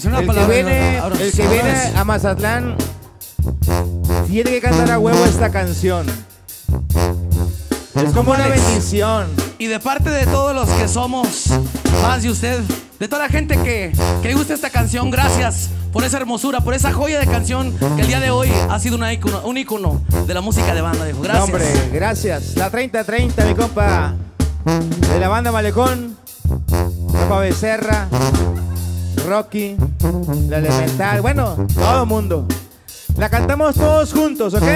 es una palabra. El que viene a Mazatlán tiene que cantar a huevo esta canción. Es como una bendición. Y de parte de todos los que somos, más de usted, de toda la gente que le gusta esta canción, gracias por esa hermosura, por esa joya de canción que el día de hoy ha sido una ícono, un ícono de la música de banda, dijo. Gracias. No, hombre, gracias. La 30-30, mi compa, de la banda Malecón, compa Becerra, Rocky, La Elemental, bueno, todo el mundo. La cantamos todos juntos, ¿ok?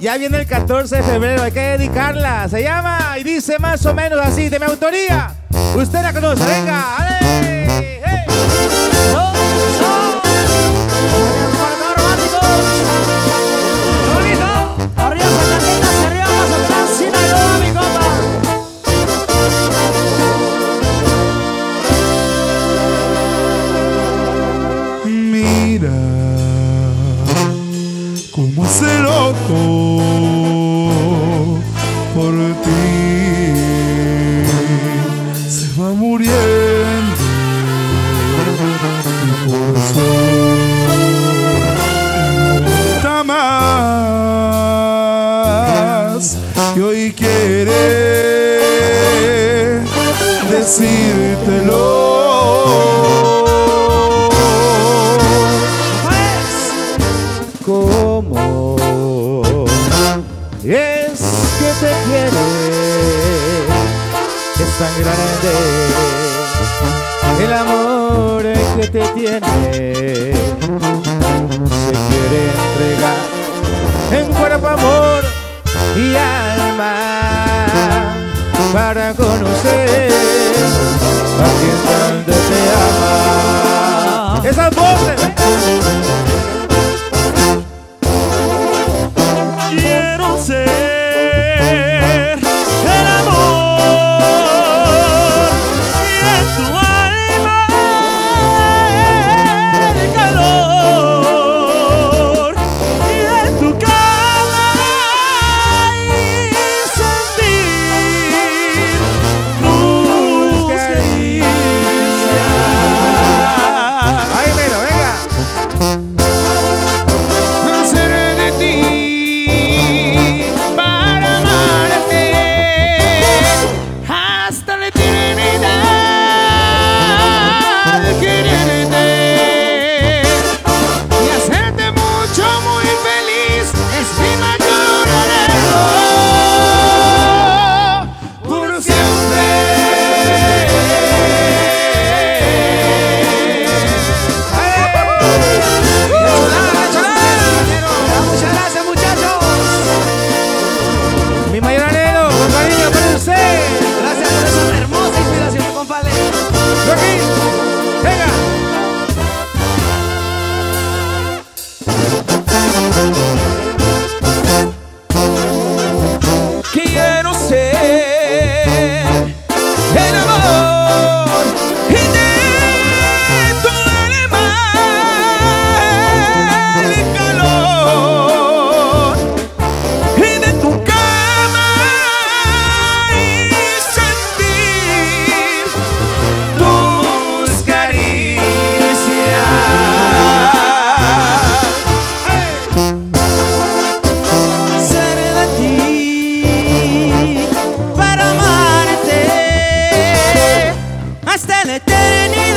Ya viene el 14 de febrero, hay que dedicarla. Se llama y dice más o menos así, de mi autoría. Usted la conoce, venga. ¡Ale! ¡Hey! ¡Oh, oh! Cómo hace loco por ti, se va muriendo mi corazón, nunca más. Y hoy quiere decírtelo. Te quiere, es tan grande el amor que te tiene, se quiere entregar en cuerpo, amor y alma para conocer a quien tanto te ama. Esas voces, quiero ser hasta la eternidad.